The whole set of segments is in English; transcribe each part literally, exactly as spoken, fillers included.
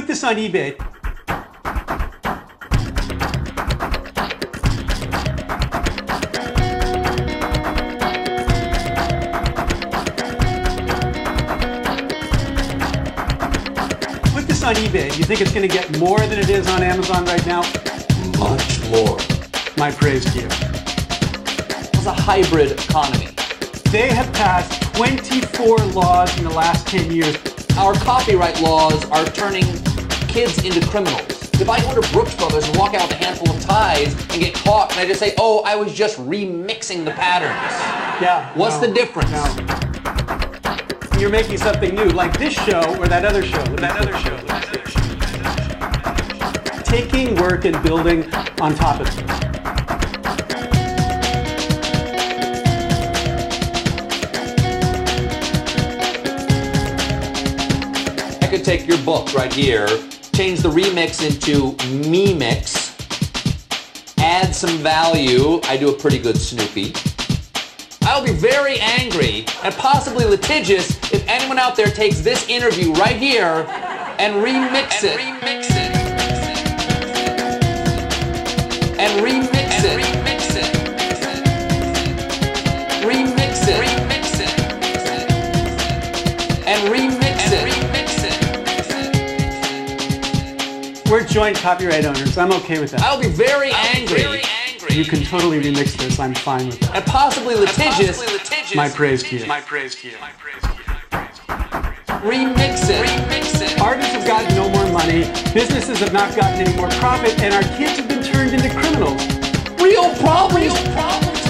Put this on eBay. Put this on eBay. You think it's going to get more than it is on Amazon right now? Much more. My praise to you. It's a hybrid economy. They have passed twenty-four laws in the last ten years. Our copyright laws are turning kids into criminals. If I go to Brooks Brothers and walk out with a handful of ties and get caught, and I just say, oh, I was just remixing the patterns. Yeah. What's no, the difference? No. You're making something new, like this show or that other show, or that other show, or that other show, that other show. Taking work and building on top of it. I could take your book right here, change the remix into me mix, add some value. I do a pretty good Snoopy. I'll be very angry and possibly litigious if anyone out there takes this interview right here and remix it. And remix it. And remix it. Remix it. Remix it. Remix it. And remix it. We're joint copyright owners. I'm okay with that. I'll be very I'll angry. Be very angry. You can totally remix this. I'm fine with that. And possibly litigious. Possibly litigious. My praise to you. My praise to you. My praise to you. Remix it. Remix it. Artists have gotten no more money. Businesses have not gotten any more profit, and our kids have been turned into criminals. Real problems. Real problems.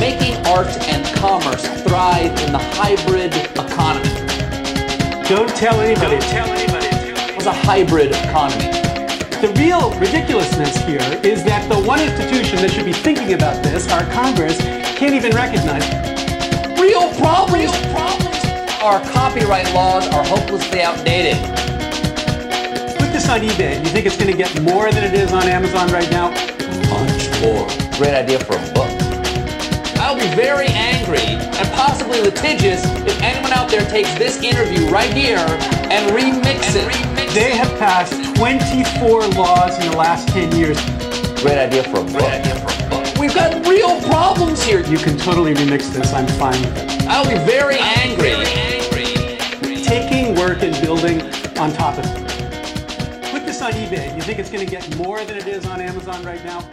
Making art and commerce thrive in the hybrid economy. Don't tell anybody. Don't tell anybody. It's a hybrid economy. The real ridiculousness here is that the one institution that should be thinking about this, our Congress, can't even recognize it. Real problems. Real problems. Our copyright laws are hopelessly outdated. Put this on eBay. You think it's going to get more than it is on Amazon right now? Much more. Great idea for a book. I'll be very angry and possibly litigious if anyone out there takes this interview right here and remix and it. Remix they have passed twenty-four laws in the last ten years. Great idea for a book. Great idea for a book. We've got real problems here. You can totally remix this. I'm fine with it. I'll be very angry. Very angry. Taking work and building on top of it. Put this on eBay. You think it's going to get more than it is on Amazon right now?